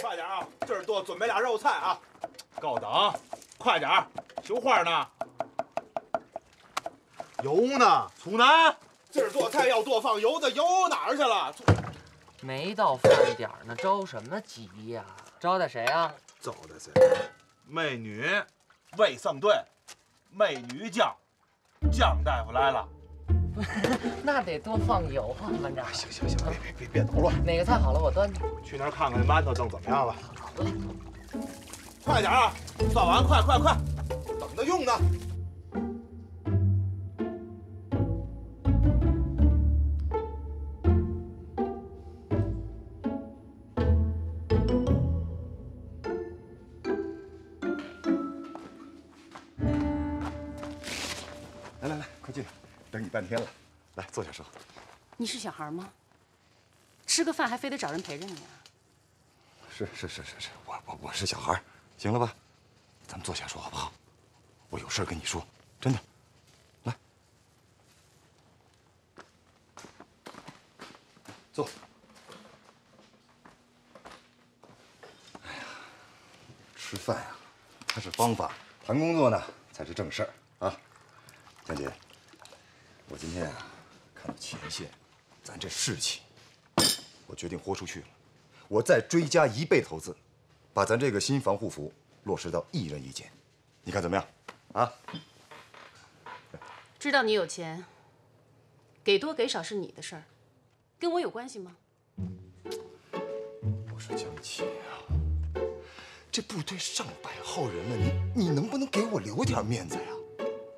快点啊！这儿多准备俩肉菜啊！高等，快点儿！求画呢？油呢？醋呢？这儿做菜要多放油的，油哪儿去了？没到饭点儿呢，着什么急呀？招待谁啊？招待谁？媚女，卫生队，媚女酱，酱大夫来了。 那得多放油啊，班长。行行行，别捣乱。哪个菜好了我端去。去那儿看看馒头蒸怎么样了。好嘞。快点啊！算完快，等着用呢。来，快进来。 等你半天了，来坐下说。你是小孩吗？吃个饭还非得找人陪着你啊？是，我是小孩，行了吧？咱们坐下说好不好？我有事跟你说，真的。来，坐。哎呀，吃饭呀，它是方法，谈工作呢才是正事儿啊，江姐。 我今天啊，看到前线，咱这士气，我决定豁出去了。我再追加一倍投资，把咱这个新防护服落实到一人一件，你看怎么样？啊？知道你有钱，给多给少是你的事儿，跟我有关系吗？我说江姐啊，这部队上百号人了，你能不能给我留点面子呀？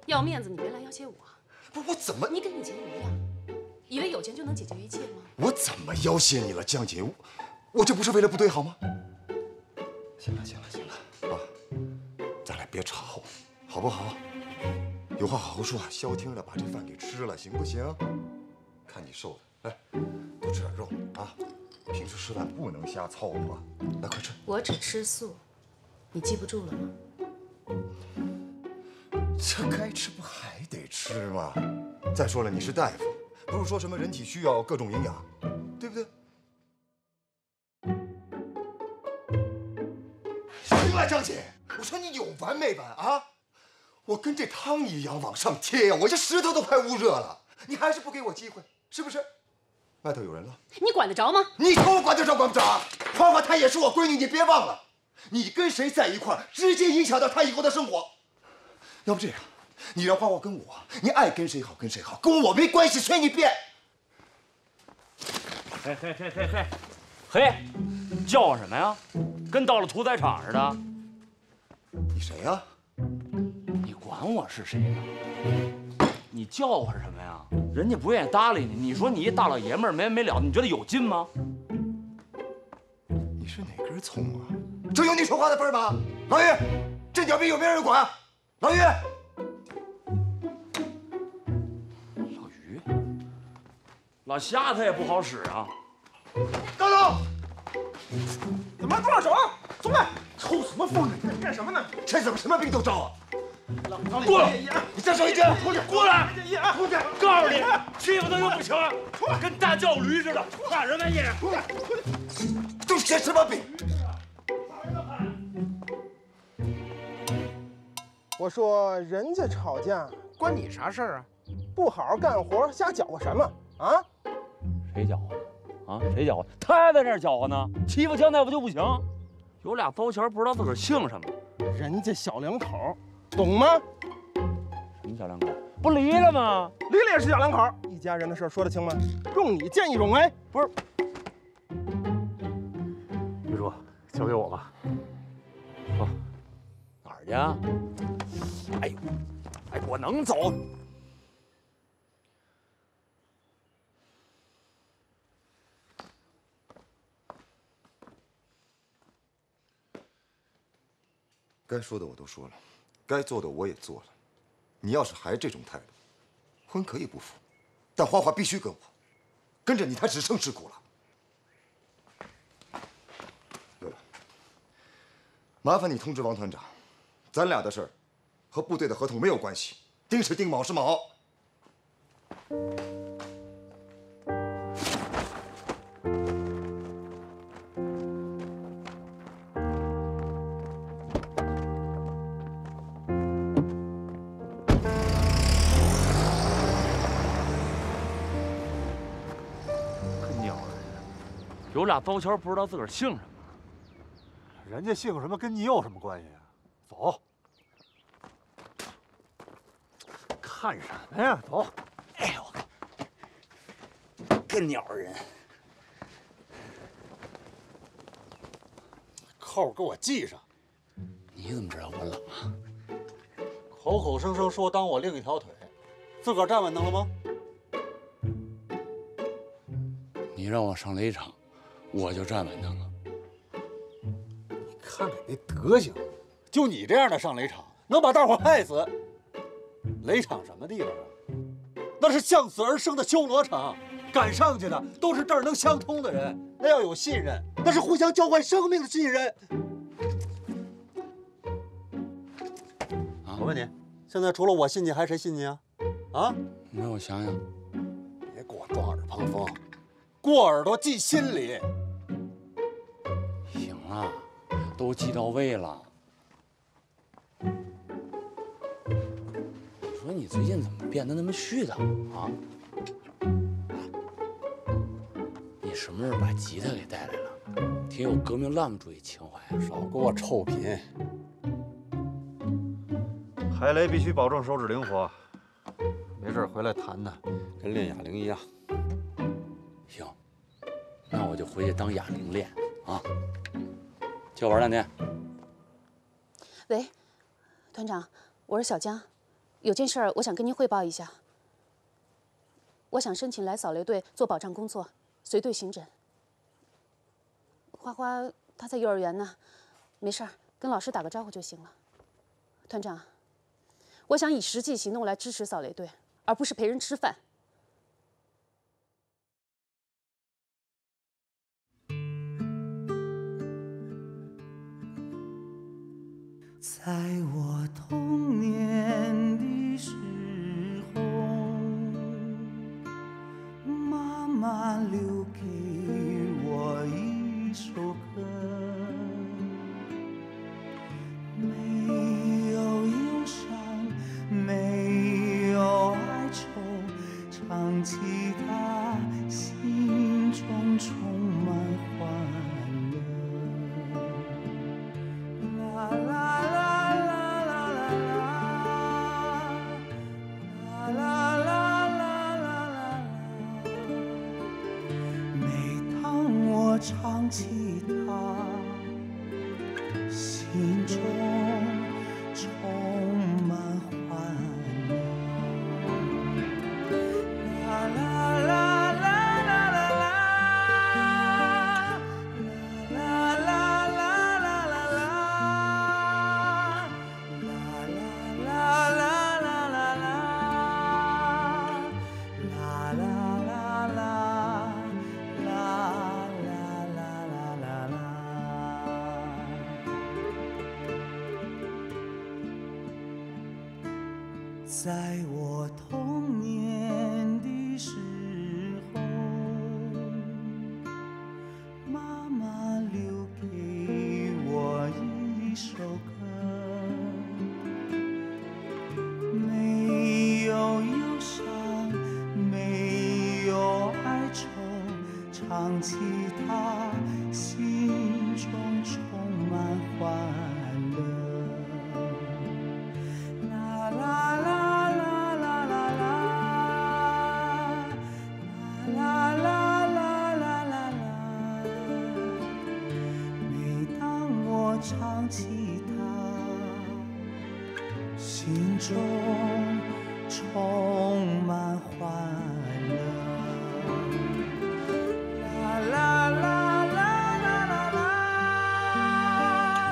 要面子你别来要挟我。 不是我怎么？你跟以前一样，以为有钱就能解决一切吗？我怎么要挟你了，江姐？我这不是为了部队好吗？行了，啊，咱俩别吵，好不好？有话好好说，消停着把这饭给吃了，行不行？看你瘦的，来，多吃点肉啊！平时吃饭不能瞎凑合，来快吃。我只吃素，你记不住了吗？ 这该吃不还得吃吗？再说了，你是大夫，不是说什么人体需要各种营养，对不对？行了，张姐，我说你有完没完啊？我跟这汤一样往上贴呀，我这石头都快捂热了，你还是不给我机会，是不是？外头有人了，你管得着吗？你说我管得着管不着？花花她也是我闺女，你别忘了，你跟谁在一块儿，直接影响到她以后的生活。 要不这样，你让花花跟我，你爱跟谁好跟谁好，跟我没关系，随你便。嘿，叫我什么呀？跟到了屠宰场似的。你谁呀？你管我是谁呀？你叫我什么呀？人家不愿意搭理你，你说你一大老爷们儿没完没了的，你觉得有劲吗？你是哪根葱啊？这有你说话的份儿吗？老于，这鸟逼有没有人管？ 老于，老瞎他也不好使啊！高总，怎么还不让手？松开！抽什么风？你干什么呢？这怎么什么病都招啊？过来！你再手一针！过来！出去！告诉你，欺负他又不行，跟大叫驴似的，打什么你？都是些什么病？ 我说人家吵架关你啥事儿啊？不好好干活，瞎搅和什么啊？谁搅和？啊？谁搅和？他在那儿搅和呢，欺负江大夫就不行。有俩包钱不知道自个儿姓什么，人家小两口，懂吗？什么小两口？不离了吗？离了也是小两口，一家人的事儿说得清吗？用你见义勇为不是？玉珠，交给我吧。好，哪儿去啊？ 哎呦，哎，我能走？该说的我都说了，该做的我也做了。你要是还这种态度，婚可以不服，但花花必须跟我。跟着你，她只剩吃苦了。对了，麻烦你通知王团长，咱俩的事儿。 和部队的合同没有关系，丁是丁，卯是卯。有俩包桥不知道自个儿姓什么，人家姓什么跟你有什么关系啊？走，看什么呀？走。哎呦，个鸟人！扣给我系上。你怎么知道我冷啊？口口声声说当我另一条腿，自个儿站稳当了吗？你让我上雷场，我就站稳当了。你看看你那德行，就你这样的上雷场，能把大伙害死？雷场什么地方啊？那是向死而生的修罗场，敢上去的都是这儿能相通的人，那要有信任，那是互相交换生命的信任。 我问你，现在除了我信你，还谁信你啊？啊？你让我想想，别给我抓耳旁风，过耳朵记心里。行了，都记到位了。我说你最近怎么变得那么絮叨啊？你什么时候把吉他给带来了？挺有革命浪漫主义情怀啊！少给我臭贫。 排雷必须保证手指灵活，没事回来弹弹，跟练哑铃一样。行，那我就回去当哑铃练啊，就玩两天。喂，团长，我是小江，有件事儿我想跟您汇报一下。我想申请来扫雷队做保障工作，随队刑侦。花花她在幼儿园呢，没事儿，跟老师打个招呼就行了。团长。 我想以实际行动来支持扫雷队，而不是陪人吃饭。在我童年的时候，妈妈留给我一首歌，没有忧伤。 没有哀愁，唱起它，心中充满欢乐。啦啦啦啦啦啦，啦啦啦啦啦啦。每当我唱起它，心中充。 在我童年的时候，妈妈留给我一首歌，没有忧伤，没有哀愁，唱起它，心中充满欢。 唱起它，心中充满欢乐。啦啦啦啦啦啦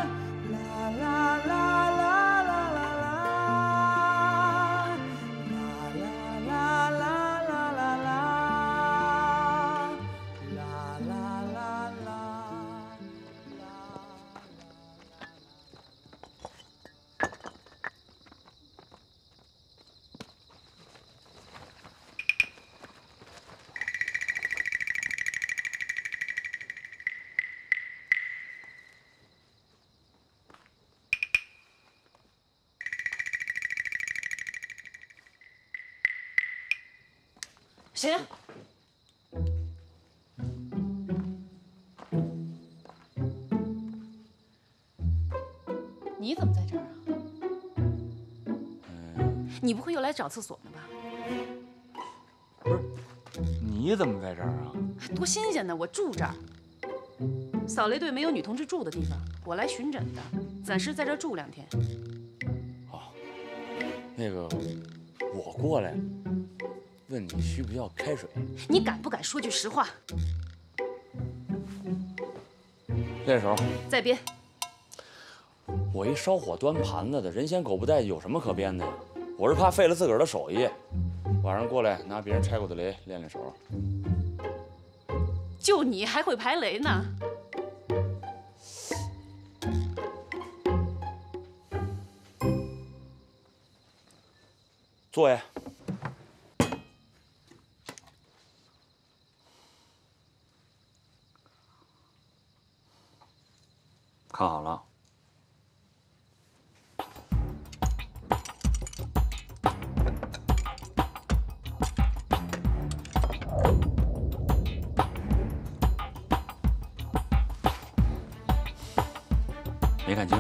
啦，啦啦啦啦啦啦，啦啦啦啦啦啦，啦啦啦啦。 谁呀？你怎么在这儿啊？你不会又来找厕所呢吧？不是，你怎么在这儿啊？多新鲜呢！我住这儿。扫雷队没有女同志住的地方，我来巡诊的，暂时在这儿住2天。哦，那个，我过来问你需不需要开水？你敢不敢说句实话？练手，再编。我一烧火端盘子的，人嫌狗不待见，有什么可编的呀？我是怕废了自个儿的手艺，晚上过来拿别人拆过的雷练练手。就你还会排雷呢？坐下。看好了。 没看清，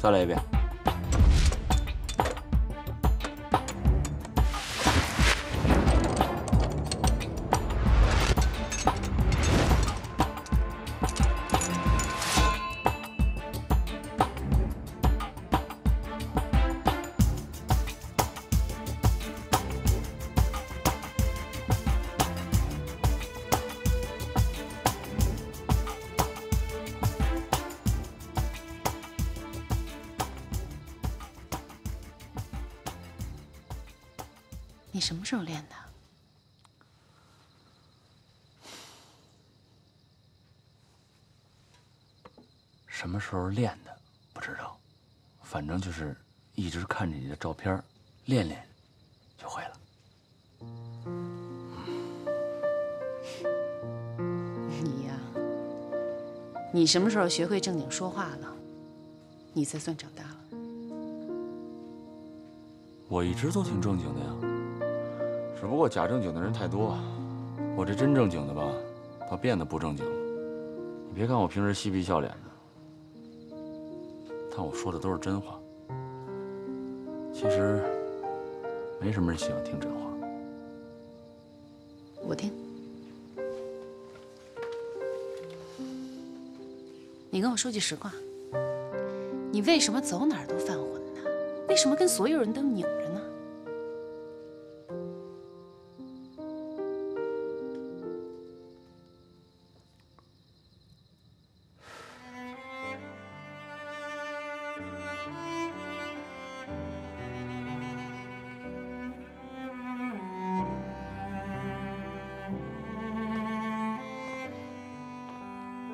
再来一遍。你什么时候练的？什么时候练的不知道，反正就是一直看着你的照片，练练就会了。你呀，你什么时候学会正经说话了，你才算长大了。我一直都挺正经的呀。 只不过假正经的人太多，我这真正经的吧，倒变得不正经了。你别看我平时嬉皮笑脸的，但我说的都是真话。其实，没什么人喜欢听真话。我听。你跟我说句实话，你为什么走哪儿都犯浑呢？为什么跟所有人都拧着呢？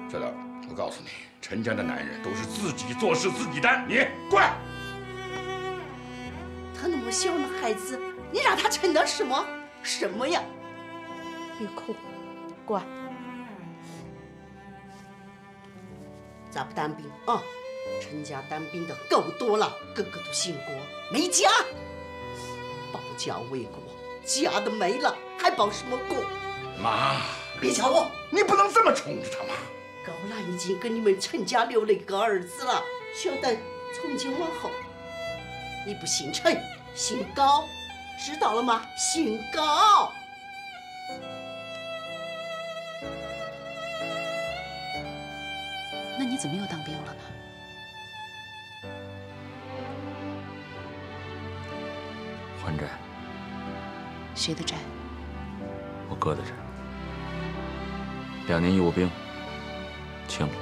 小刘，我告诉你，陈家的男人都是自己做事自己担。你过来！他那么孝顺的孩子，你让他承担什么？什么呀？别哭，乖，咱不当兵啊！陈家当兵的够多了，个个都殉国没家，保家卫国，家都没了，还保什么国？妈，别瞧我，你不能这么宠着他嘛！ 高浪已经跟你们陈家留了一个儿子了，晓得从今往后，你不姓陈，姓高，知道了吗？姓高。那你怎么又当兵了呢？还债。谁的债？我哥的债。2年义务兵。 清了，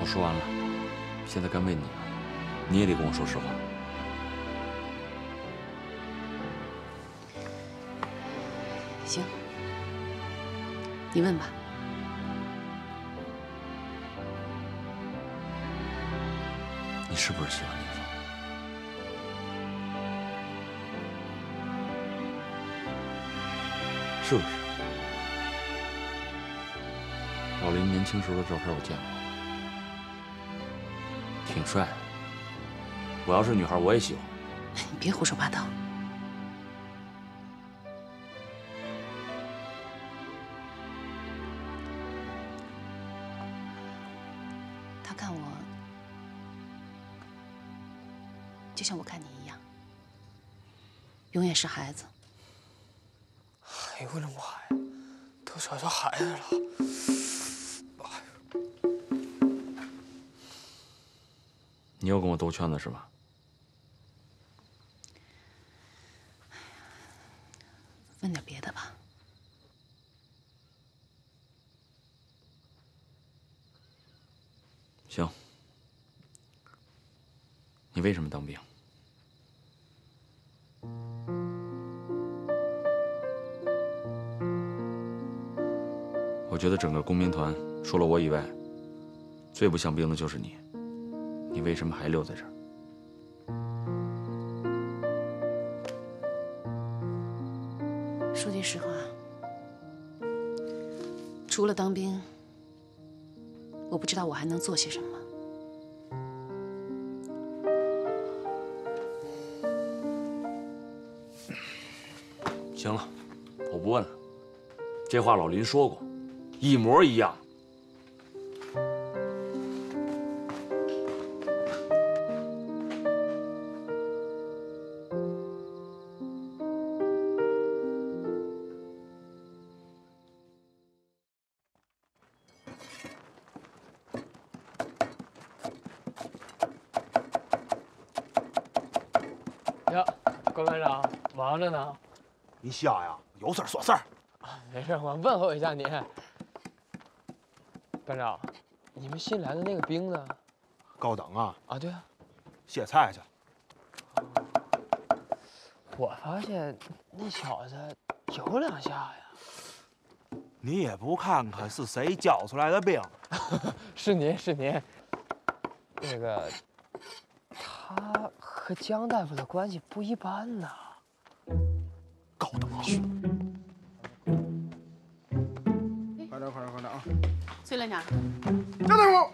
我说完了，现在该问你了，你也得跟我说实话。行，你问吧。 你是不是喜欢林峰？是不是？老林年轻时候的照片我见过，挺帅的。我要是女孩，我也喜欢。你别胡说八道。他看我，就像我看你一样，永远是孩子。还问我呀？都找到孩子了。 你又跟我兜圈子是吧？问点别的吧。行。你为什么当兵？我觉得整个工兵团，除了我以外，最不像兵的就是你。 你为什么还留在这儿？说句实话，除了当兵，我不知道我还能做些什么。行了，我不问了。这话老林说过，一模一样。 忙着呢，你下呀，有事说事儿。没事，我问候一下您。班长，你们新来的那个兵呢？高等啊？啊，对啊，卸菜去。我发现那小子有两下呀。你也不看看是谁教出来的兵？是您，是您。那个，他和江大夫的关系不一般呐。 高等啊！快点，快点，快点啊！崔连长，江大夫，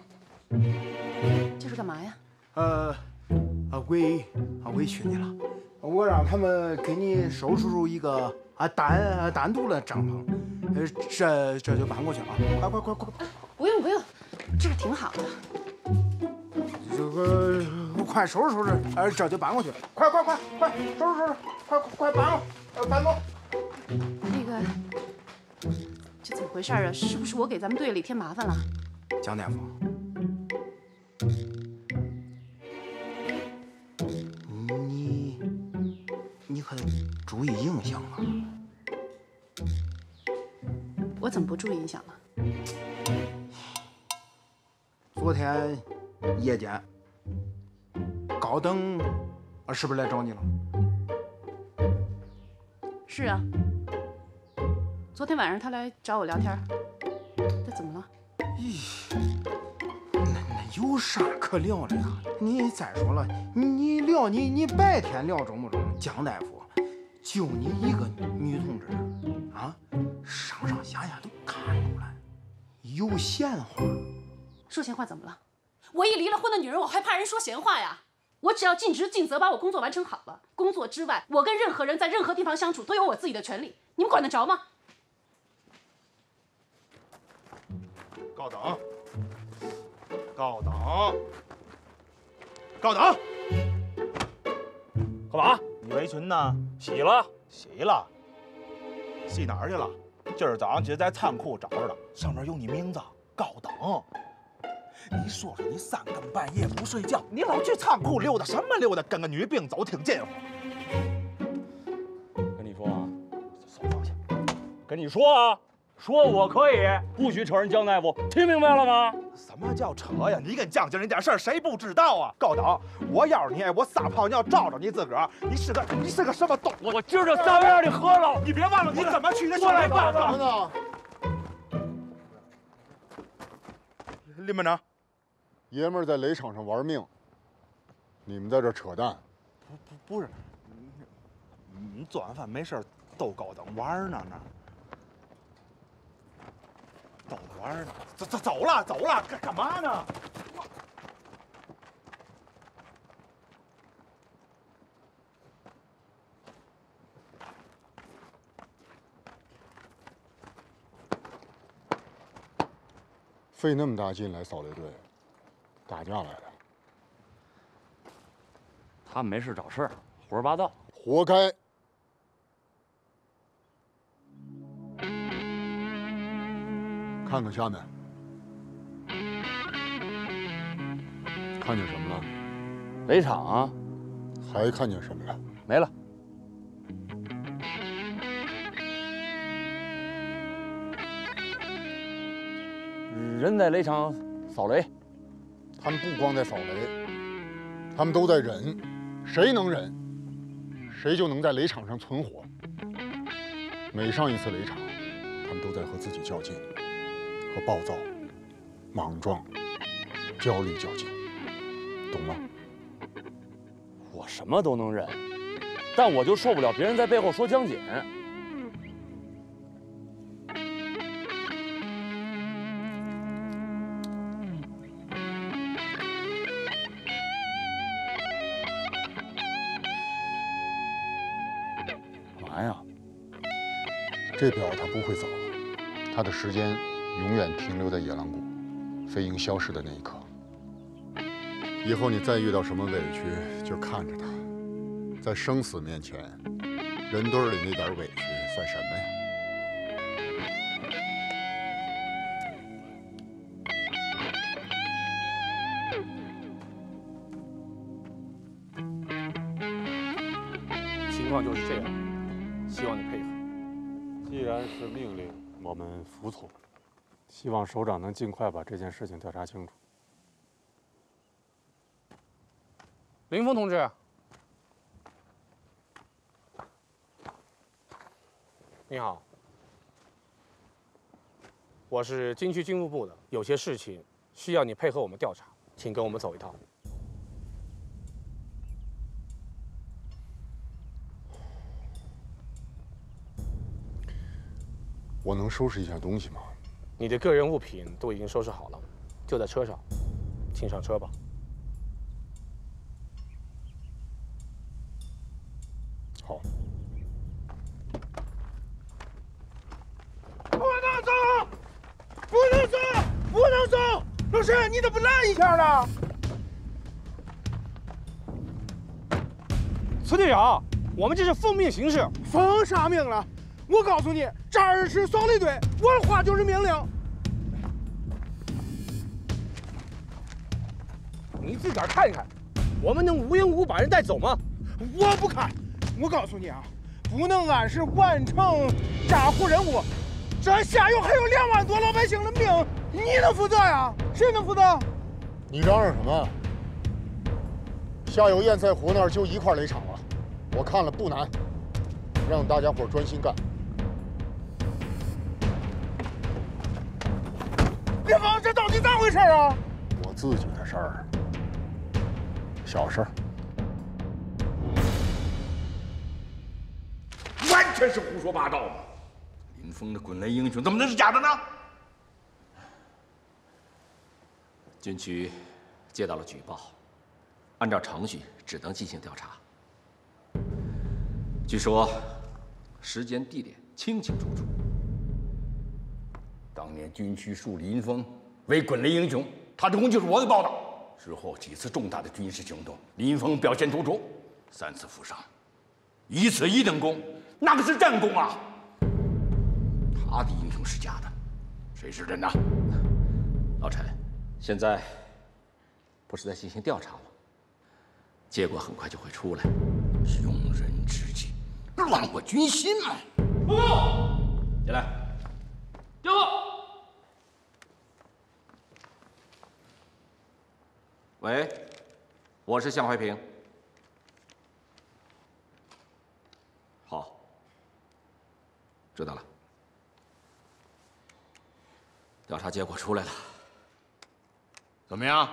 这是干嘛呀？俺闺娶你了，我让他们给你收拾出一个单独的帐篷，这就搬过去啊！快！不用，这个挺好的。这个。 快收拾收拾，这就搬过去了。快，收拾，快搬吧，搬走。那个，这怎么回事啊？是不是我给咱们队里添麻烦了？江大夫，你可注意影响啊！我怎么不注意影响了？昨天夜间。 高登，是不是来找你了？是啊，昨天晚上他来找我聊天，他怎么了？咦，那有啥可聊的呀？你再说了，你聊你白天聊中不中？江大夫，就你一个女同志啊，上下下都看出来，有闲话。说闲话怎么了？我一离了婚的女人，我还怕人说闲话呀？ 我只要尽职尽责，把我工作完成好了。工作之外，我跟任何人在任何地方相处都有我自己的权利，你们管得着吗？高等，高等，高等，干嘛？你围裙呢？洗了，洗了。洗哪儿去了？今儿早上直接在仓库找着的，上面有你名字，高等。 你说说，你三更半夜不睡觉，你老去仓库溜达，什么溜达？跟个女兵走挺近乎。跟你说啊，手放下。跟你说啊，说我可以不许扯人江大夫，听明白了吗？什么叫扯呀？你跟江经理点事儿，谁不知道啊？高等，我要是你，我撒泡尿照照你自个儿，你是个什么东西？我今儿就三杯让你喝了，你别忘了你怎么去的。过来干什么呢？林班长。 爷们儿在垒场上玩命，你们在这扯淡。不是，你做完饭没事逗高等玩呢那，逗他玩呢。走了，干嘛呢？费那么大劲来扫雷队，打架来了。他们没事找事儿，胡说八道，活该。 看看下面，看见什么了？雷场啊，还看见什么了？没了。人在雷场扫雷，他们不光在扫雷，他们都在忍，谁能忍，谁就能在雷场上存活。每上一次雷场，他们都在和自己较劲。 和暴躁、莽撞、焦虑较劲，懂吗？我什么都能忍，但我就受不了别人在背后说江锦。干嘛呀？这表他不会走，他的时间。 永远停留在野狼谷，飞鹰消失的那一刻。以后你再遇到什么委屈，就看着他。在生死面前，人堆里那点委屈算什么呀？情况就是这样，希望你配合。既然是命令，我们服从。 希望首长能尽快把这件事情调查清楚。林峰同志，你好，我是军区军务部的，有些事情需要你配合我们调查，请跟我们走一趟。我能收拾一下东西吗？ 你的个人物品都已经收拾好了，就在车上，请上车吧。好。不能走！不能走！不能走！老师，你怎么烂一下了？崔队长，我们这是奉命行事。奉啥命了？我告诉你，这儿是扫雷队，我的话就是命令。 你自个儿看一看，我们能无缘无故把人带走吗？我不看，我告诉你啊，不能俺是完成炸湖任务，这下游还有2万多老百姓的命，你能负责呀？谁能负责？你嚷嚷什么？下游堰塞湖那儿就1块雷场了，我看了不难，让大家伙专心干。林峰，这到底咋回事啊？我自己的事儿。 小事儿，完全是胡说八道嘛！林峰的滚雷英雄怎么能是假的呢？军区接到了举报，按照程序只能进行调查。据说时间、地点清清楚楚。当年军区树林峰为滚雷英雄，他的工就是我给报的。 之后几次重大的军事行动，林峰表现突出，3次负伤，1次1等功，那可是战功啊！他的英雄是假的，谁是真的？老陈，现在不是在进行调查吗？结果很快就会出来。用人之际，乱我军心嘛！报告，进来。调报。 喂，我是向怀平。好，知道了。调查结果出来了，怎么样？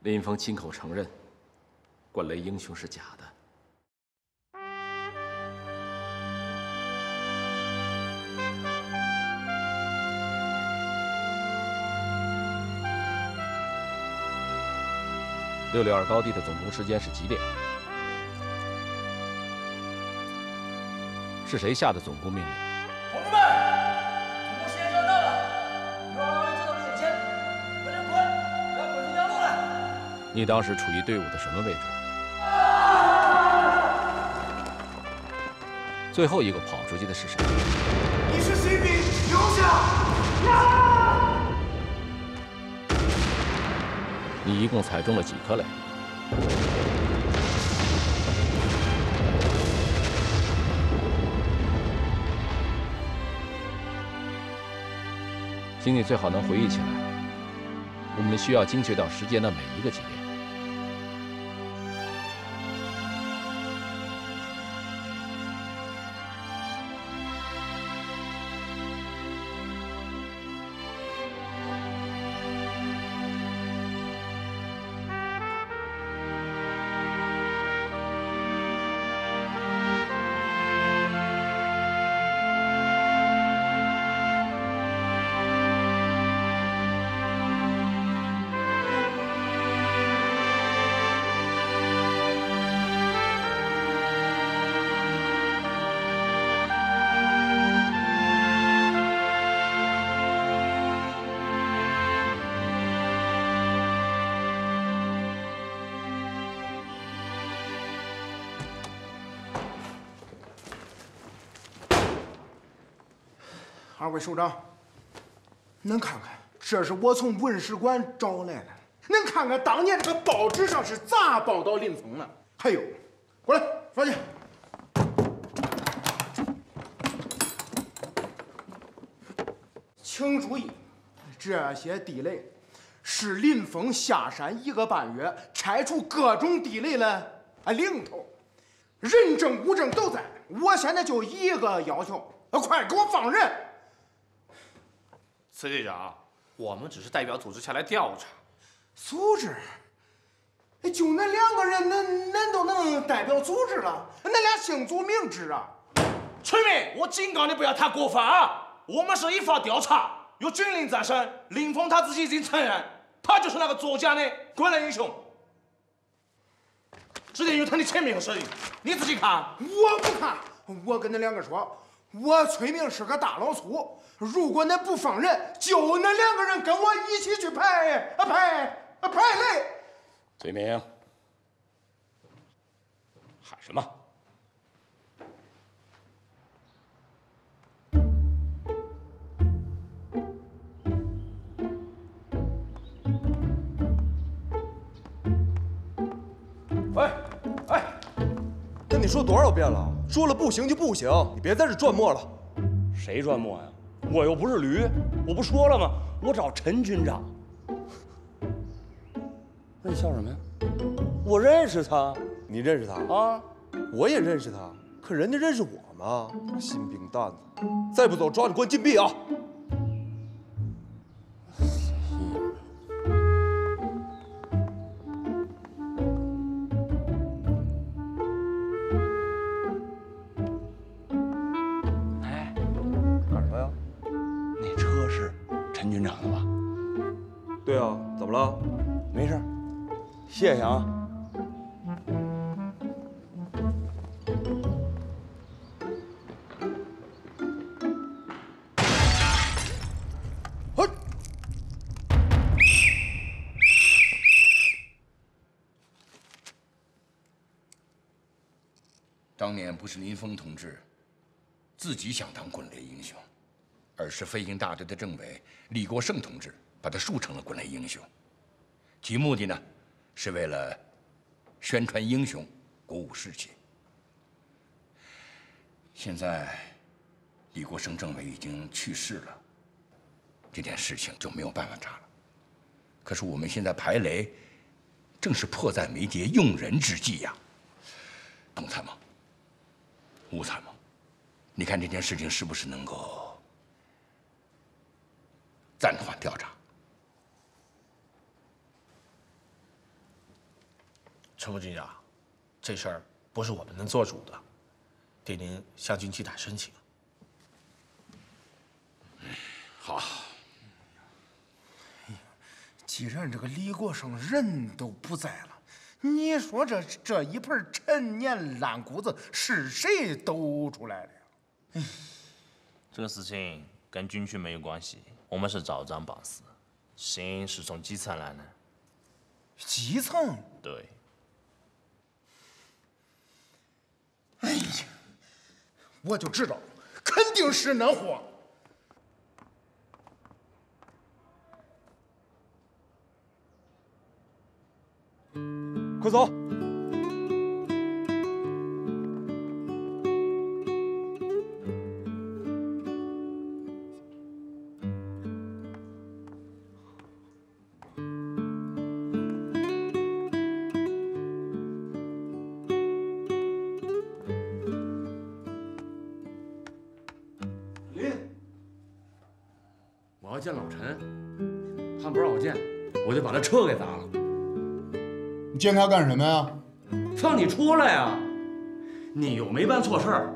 林峰亲口承认，滚雷英雄是假的。 662高地的总攻时间是几点？是谁下的总攻命令？同志们，总攻时间到了，你当时处于队伍的什么位置？最后一个跑出去的是谁？你是谁？留下！你一共踩中了几颗雷？ 请你最好能回忆起来，我们需要精确到时间的每一个节点。二位首长，能看看，这是我从文史馆找来的，能看看当年这个报纸上是咋报道林峰的。还有，过来抓去。请注意，这些地雷是林峰下山一个半月拆除各种地雷的零头，人证物证都在。我现在就一个要求，快给我放人！ 司队长，我们只是代表组织前来调查。组织？就那两个人，恁都能代表组织了？恁俩姓组名制啊！村民，我警告你不要太过分啊！我们是依法调查，有军令在身，林峰他自己已经承认，他就是那个作家的关联英雄。这里有他的签名和声音，你自己看。我不看，我跟恁两个说。 我崔明是个大老粗，如果恁不放人，就恁两个人跟我一起去排雷。崔明，喊什么？哎哎，跟你说多少遍了？ 说了不行就不行，你别在这转磨了。谁转磨呀？我又不是驴，我不说了吗？我找陈军长。那你笑什么呀？我认识他，你认识他啊？我也认识他，可人家认识我吗？心病蛋子，再不走抓你关禁闭啊！ 谢谢啊！当年不是林峰同志自己想当滚雷英雄，而是飞行大队的政委李国盛同志把他树成了滚雷英雄，其目的呢？ 是为了宣传英雄，鼓舞士气。现在李国盛政委已经去世了，这件事情就没有办法查了。可是我们现在排雷，正是迫在眉睫、用人之际呀。懂参谋，吴参谋，你看这件事情是不是能够暂缓调查？ 陈副军长，这事儿不是我们能做主的，得您向军机长申请。好。既然这个李国盛人都不在了，你说这一盆陈年烂谷子是谁抖出来的呀？这个事情跟军区没有关系，我们是找章绑私，刑是从基层来的。急蹭。对。哎呀，我就知道，肯定是那货。 快走！林，我要见老陈，他不让我见，我就把他车给砸了。 见他干什么呀？让你出来呀！你又没办错事儿，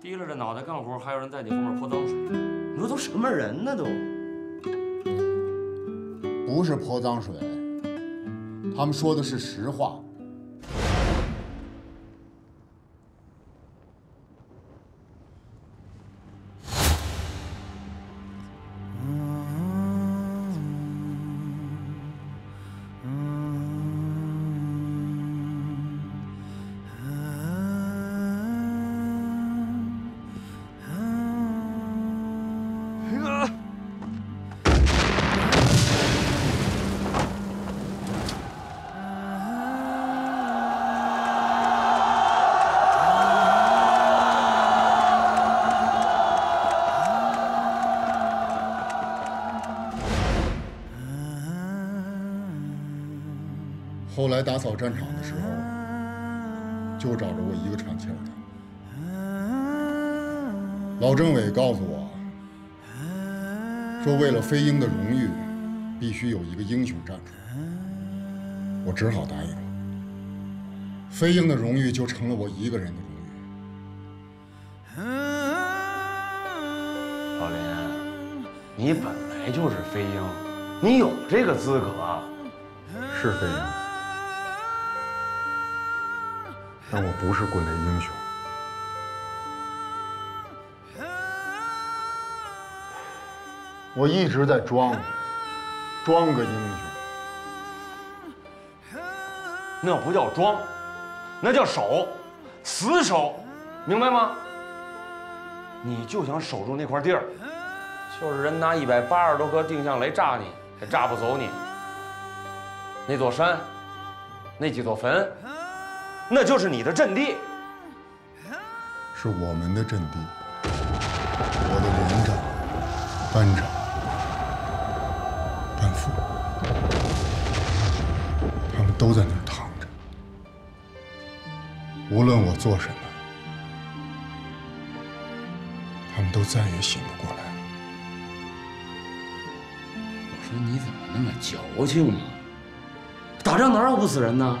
低着脑袋干活，还有人在你后面泼脏水，你说都什么人呢？都不是泼脏水，他们说的是实话。后来打扫战场的时候，就找着我一个喘气儿的。老政委告诉我，说为了飞鹰的荣誉，必须有一个英雄站出来。我只好答应了。飞鹰的荣誉就成了我一个人的荣誉。老林，你本来就是飞鹰，你有这个资格。是飞鹰。 但我不是棍垒英雄，我一直在装个英雄，那不叫装，那叫守，死守，明白吗？你就想守住那块地儿，就是人拿180多颗定向雷炸你，也炸不走你。那座山，那几座坟。 那就是你的阵地，是我们的阵地，我的连长、班长、班副，他们都在那儿躺着。无论我做什么，他们都再也醒不过来。我说你怎么那么矫情呢？打仗哪有不死人呢？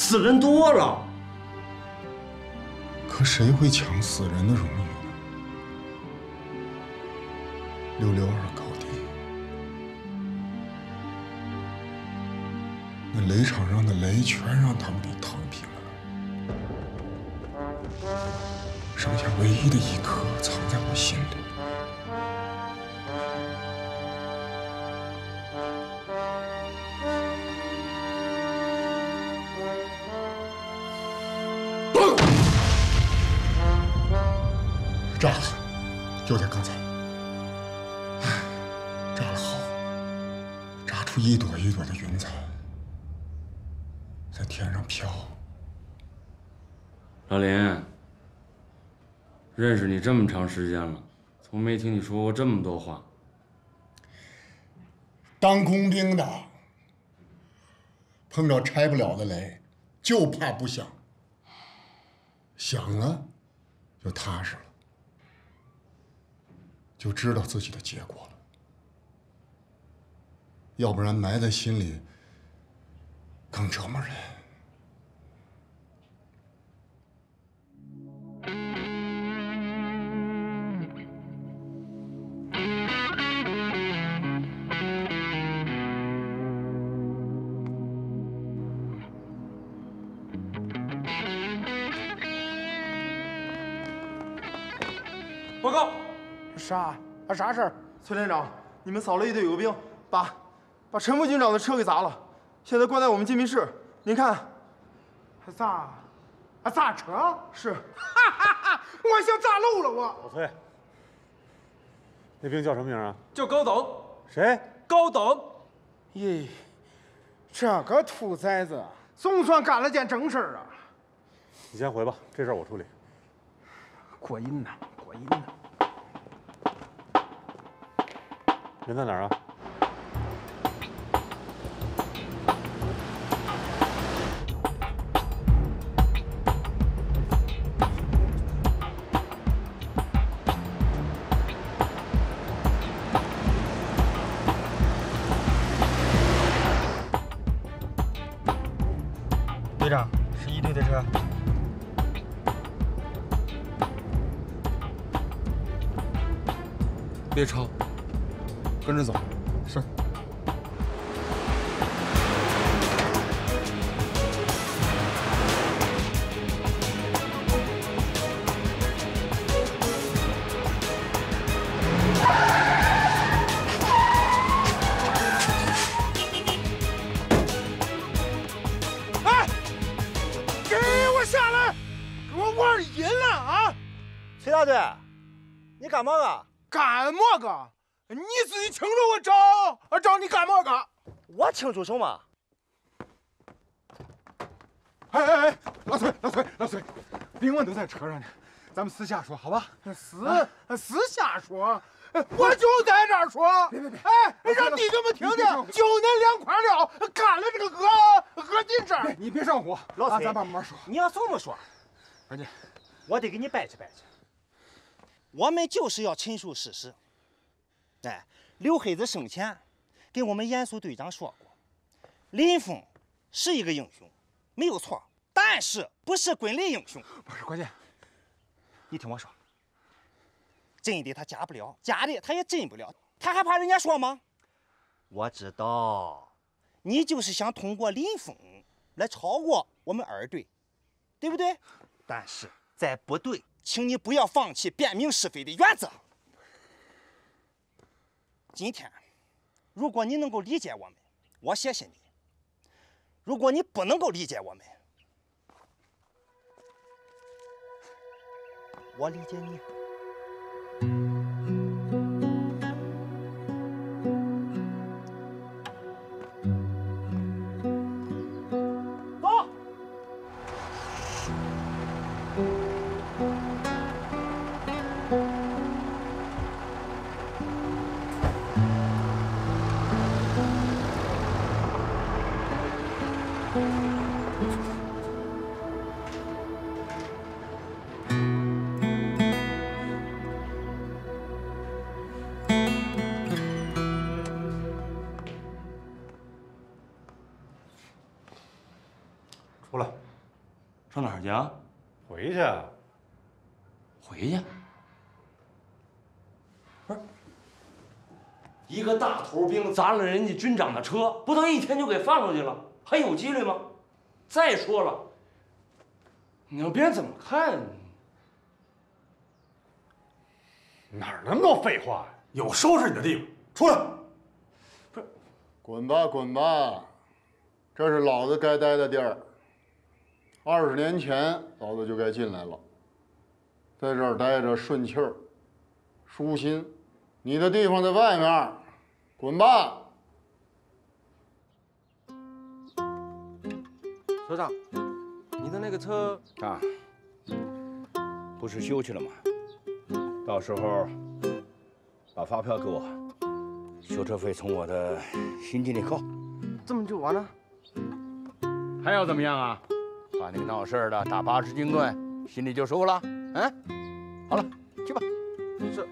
死人多了，可谁会抢死人的荣誉呢？662高地，那雷场上的雷全让他们给烫平了，剩下唯一的一颗藏在我心里。 炸了，就在刚才，炸了好，炸出一朵一朵的云彩，在天上飘。老林，认识你这么长时间了，从没听你说过这么多话。当空兵的，碰着拆不了的雷，就怕不响，响了就踏实了。 就知道自己的结果了，要不然埋在心里更折磨人。报告。 啥事儿？崔连长，你们扫雷队有个兵，把陈副军长的车给砸了。现在关在我们禁闭室。您看，还咋，还咋扯？是，哈哈哈！我想咋漏了我。老崔，那兵叫什么名啊？叫高等。谁？高等。咦，这个土崽子，总算干了件正事儿啊！你先回吧，这事儿我处理。过瘾呐，过瘾呐！ 人在哪儿啊？队长，11队的车。 别超，跟着走。是。哎，给我下来！给我玩阴了啊！崔大队，你干嘛啊？ 干么个？你自己清楚我找你干么个？我清楚什么？哎哎哎，老崔，兵文都在车上呢，咱们私下说好吧？私下说，我就在这儿说。别，哎，让弟兄们听听，就恁两块料干了这个恶心事儿。你别上火，老崔，咱慢慢说。你要这么说，二姐，我得给你掰扯掰扯。 我们就是要陈述事实。哎，刘黑子生前跟我们严肃队长说过，林峰是一个英雄，没有错，但是不是滚林英雄？不是关键，你听我说，真的他假不了，假的他也真不了，他还怕人家说吗？我知道，你就是想通过林峰来超过我们二队，对不对？但是在部队。 请你不要放弃辨明是非的原则。今天，如果你能够理解我们，我谢谢你；如果你不能够理解我们，我理解你。走。 出来，上哪儿去啊？回去。回去？不是，一个大头兵砸了人家军长的车，不到1天就给放出去了，还有纪律吗？再说了，你让别人怎么看？哪那么多废话呀？有收拾你的地方，出来！不是，滚吧滚吧，这是老子该待的地儿。 20年前，老子就该进来了，在这儿待着顺气儿、舒心。你的地方在外面，滚吧！车长，你的那个车啊，不是修去了吗？到时候把发票给我，修车费从我的薪金里扣。这么就完了？还要怎么样啊？ 把那个闹事儿的打80斤棍，心里就舒服了。嗯，好了，去吧。没事。